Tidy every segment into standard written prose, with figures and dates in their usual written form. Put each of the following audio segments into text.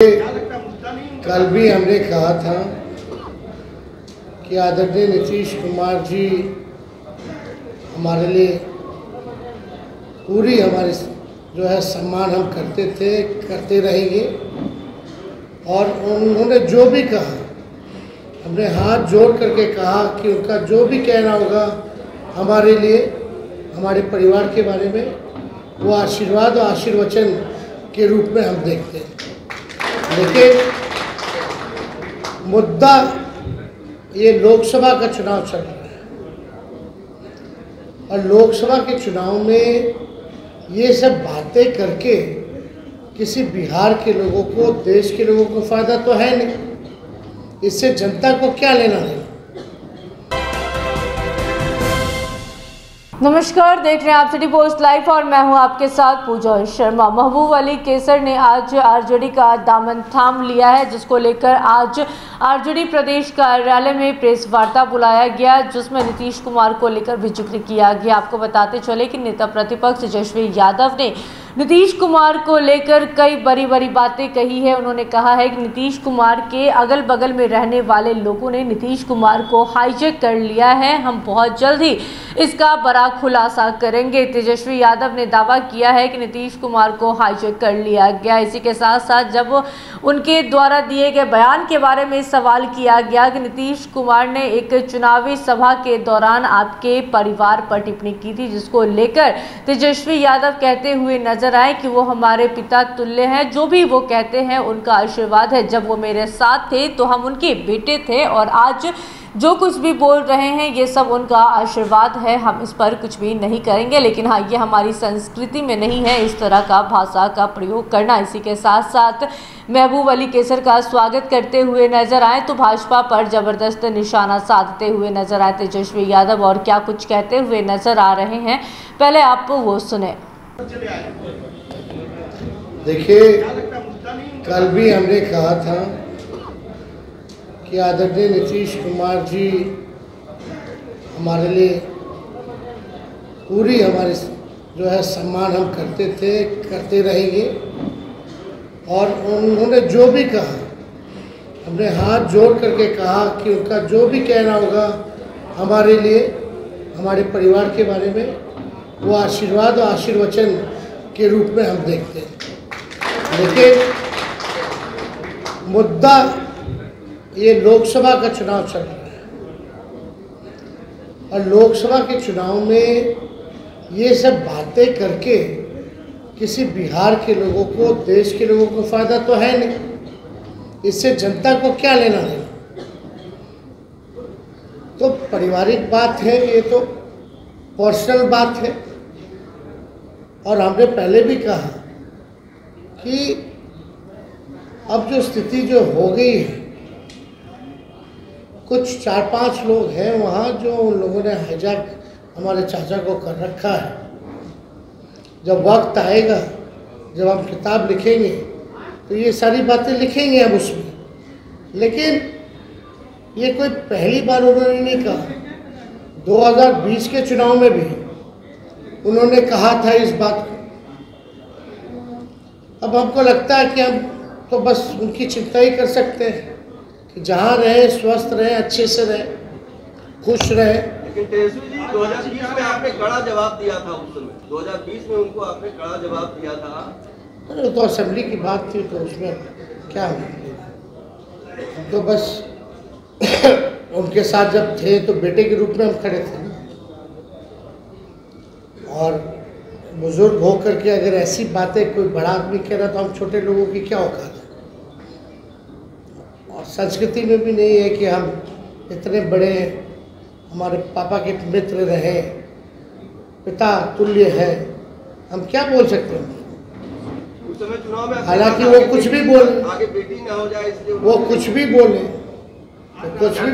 कल भी हमने कहा था कि आदरणीय नीतीश कुमार जी हमारे लिए पूरी हमारे जो है सम्मान हम करते थे, करते रहेंगे और उन्होंने जो भी कहा हमने हाथ जोड़ करके कहा कि उनका जो भी कहना होगा हमारे लिए, हमारे परिवार के बारे में, वो आशीर्वाद और आशीर्वचन के रूप में हम देखते हैं। लेकिन मुद्दा ये लोकसभा का चुनाव चल रहा है और लोकसभा के चुनाव में ये सब बातें करके किसी बिहार के लोगों को, देश के लोगों को फ़ायदा तो है नहीं, इससे जनता को क्या लेना देना। नमस्कार, देख रहे हैं आप सी डी पोस्ट लाइफ और मैं हूं आपके साथ पूजा शर्मा। महबूब अली केसर ने आज आरजेडी का दामन थाम लिया है, जिसको लेकर आज आरजेडी प्रदेश कार्यालय में प्रेस वार्ता बुलाया गया, जिसमें नीतीश कुमार को लेकर भी जिक्र किया गया। आपको बताते चले कि नेता प्रतिपक्ष तेजस्वी यादव ने नीतीश कुमार को लेकर कई बड़ी बड़ी बातें कही है। उन्होंने कहा है कि नीतीश कुमार के अगल बगल में रहने वाले लोगों ने नीतीश कुमार को हाईजैक कर लिया है, हम बहुत जल्द ही इसका बड़ा खुलासा करेंगे। तेजस्वी यादव ने दावा किया है कि नीतीश कुमार को हाईजैक कर लिया गया। इसी के साथ साथ जब उनके द्वारा दिए गए बयान के बारे में सवाल किया गया कि नीतीश कुमार ने एक चुनावी सभा के दौरान आपके परिवार पर टिप्पणी की थी, जिसको लेकर तेजस्वी यादव कहते हुए नजर आए कि वो हमारे पिता तुल्य हैं, जो भी वो कहते हैं उनका आशीर्वाद है। जब वो मेरे साथ थे तो हम उनके बेटे थे और आज जो कुछ भी बोल रहे हैं ये सब उनका आशीर्वाद है, हम इस पर कुछ भी नहीं करेंगे। लेकिन हाँ, ये हमारी संस्कृति में नहीं है इस तरह का भाषा का प्रयोग करना। इसी के साथ साथ महबूब अली केसर का स्वागत करते हुए नजर आए तो भाजपा पर ज़बरदस्त निशाना साधते हुए नजर आए तेजस्वी यादव, और क्या कुछ कहते हुए नजर आ रहे हैं पहले आप वो सुने। देखिए, कल भी हमने कहा था कि आदरणीय नीतीश कुमार जी हमारे लिए पूरी हमारे जो है सम्मान हम करते थे, करते रहेंगे और उन्होंने जो भी कहा हमने हाथ जोड़ करके कहा कि उनका जो भी कहना होगा हमारे लिए, हमारे परिवार के बारे में, वो आशीर्वाद और आशीर्वचन के रूप में हम देखते हैं। लेकिन मुद्दा ये लोकसभा का चुनाव चल रहा है और लोकसभा के चुनाव में ये सब बातें करके किसी बिहार के लोगों को, देश के लोगों को फ़ायदा तो है नहीं, इससे जनता को क्या लेना देना। तो पारिवारिक बात है, ये तो पर्सनल बात है और हमने पहले भी कहा कि अब जो स्थिति जो हो गई है, कुछ 4-5 लोग हैं वहाँ जो उन लोगों ने हाईजैक हमारे चाचा को कर रखा है। जब वक्त आएगा, जब हम किताब लिखेंगे तो ये सारी बातें लिखेंगे हम उसमें, लेकिन ये कोई पहली बार उन्होंने नहीं कहा। 2020 के चुनाव में भी उन्होंने कहा था इस बात को। अब हमको लगता है कि हम तो बस उनकी चिंता ही कर सकते हैं कि जहाँ रहें, स्वस्थ रहें, अच्छे से रहें, खुश रहें। लेकिन तेजस्वी जी, 2020 में आपने कड़ा जवाब दिया था, उस समय 2020 में उनको आपने कड़ा जवाब दिया था। अरे तो असेंबली की बात थी तो उसमें क्या है, तो बस उनके साथ जब थे तो बेटे के रूप में हम खड़े थे और बुजुर्ग होकर के अगर ऐसी बातें कोई बड़ा आदमी कह रहा तो हम छोटे लोगों की क्या औकात है। और संस्कृति में भी नहीं है कि हम इतने बड़े, हमारे पापा के मित्र रहे, पिता तुल्य है, हम क्या बोल सकते हैं। हालांकि वो कुछ भी बोले, वो कुछ भी बोले तो कुछ भी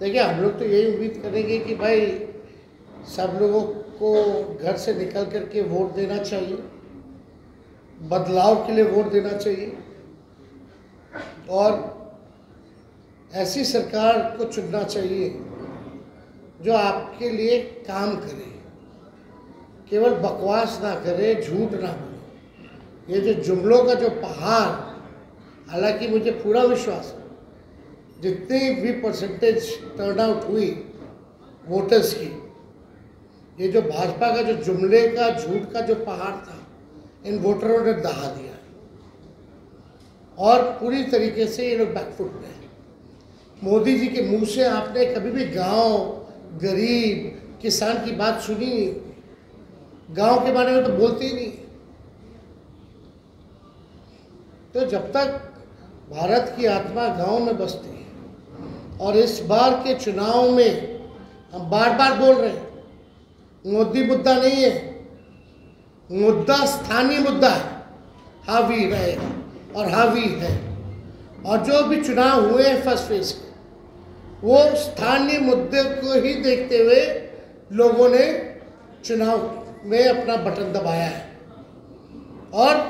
देखिए, हम लोग तो यही उम्मीद करेंगे कि भाई सब लोगों को घर से निकल कर के वोट देना चाहिए, बदलाव के लिए वोट देना चाहिए और ऐसी सरकार को चुनना चाहिए जो आपके लिए काम करे। केवल बकवास ना करे, झूठ ना बोले। ये जो जुमलों का जो पहाड़, हालांकि मुझे पूरा विश्वास है जितनी भी परसेंटेज टर्नआउट हुई वोटर्स की, ये जो भाजपा का जो जुमले का झूठ का जो पहाड़ था, इन वोटरों ने दहा दिया और पूरी तरीके से ये लोग बैकफुट में हैं। मोदी जी के मुंह से आपने कभी भी गांव, गरीब, किसान की बात सुनी नहीं। गांव के बारे में तो बोलते ही नहीं। तो जब तक भारत की आत्मा गांव में बसती है, और इस बार के चुनाव में हम बार बार बोल रहे हैं, मोदी मुद्दा नहीं है, मुद्दा स्थानीय मुद्दा है, हावी रहेगा और हावी है। और जो भी चुनाव हुए हैं फर्स्ट फेज के, वो स्थानीय मुद्दे को ही देखते हुए लोगों ने चुनाव में अपना बटन दबाया है, और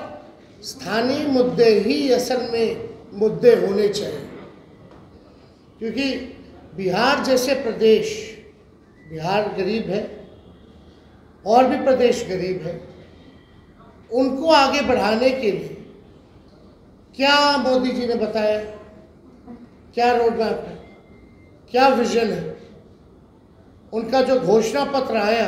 स्थानीय मुद्दे ही असल में मुद्दे होने चाहिए। क्योंकि बिहार जैसे प्रदेश, बिहार गरीब है और भी प्रदेश गरीब है, उनको आगे बढ़ाने के लिए क्या मोदी जी ने बताया, क्या रोड मैप है, क्या विजन है। उनका जो घोषणा पत्र आया,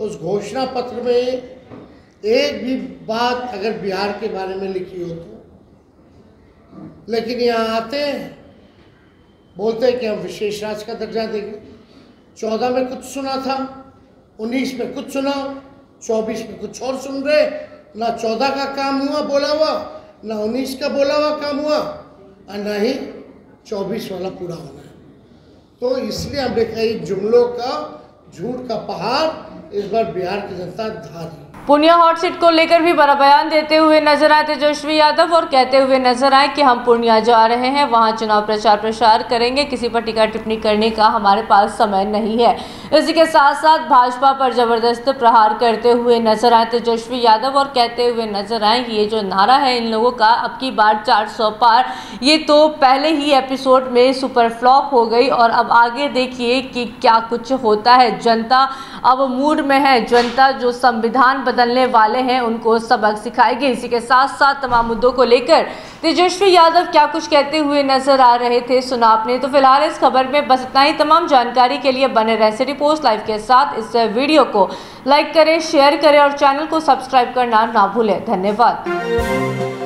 उस घोषणा पत्र में एक भी बात अगर बिहार के बारे में लिखी हो तो, लेकिन यहाँ आते हैं बोलते हैं कि हम विशेष राज्य का दर्जा देंगे। 14 में कुछ सुना था, 19 में कुछ सुना, 24 में कुछ और सुन रहे। ना 14 का काम हुआ बोला हुआ, ना 19 का बोला हुआ काम हुआ, और ना ही 24 वाला पूरा होना है। तो इसलिए हमने कई जुमलों का, झूठ का पहाड़ इस बार बिहार की जनता ढा रही। पूर्णिया हॉट सीट को लेकर भी बड़ा बयान देते हुए नजर आए तेजस्वी यादव, और कहते हुए नजर आए कि हम पूर्णिया जा रहे हैं, वहां चुनाव प्रचार प्रसार करेंगे, किसी पर टीका टिप्पणी करने का हमारे पास समय नहीं है। इसी के साथ साथ भाजपा पर जबरदस्त प्रहार करते हुए नजर आए तेजस्वी यादव, और कहते हुए नजर आए ये जो नारा है इन लोगों का, अब की बार 400 पार, ये तो पहले ही एपिसोड में सुपर फ्लॉप हो गई, और अब आगे देखिए कि क्या कुछ होता है। जनता अब मूड में है, जनता जो संविधान बदलने वाले हैं उनको सबक सिखाएगी। इसी के साथ साथ तमाम मुद्दों को लेकर तेजस्वी यादव क्या कुछ कहते हुए नजर आ रहे थे, सुना आपने। तो फिलहाल इस खबर में बस इतना ही। तमाम जानकारी के लिए बने रहे सी डी पोस्ट लाइफ के साथ। इस वीडियो को लाइक करें, शेयर करें और चैनल को सब्सक्राइब करना ना भूलें। धन्यवाद।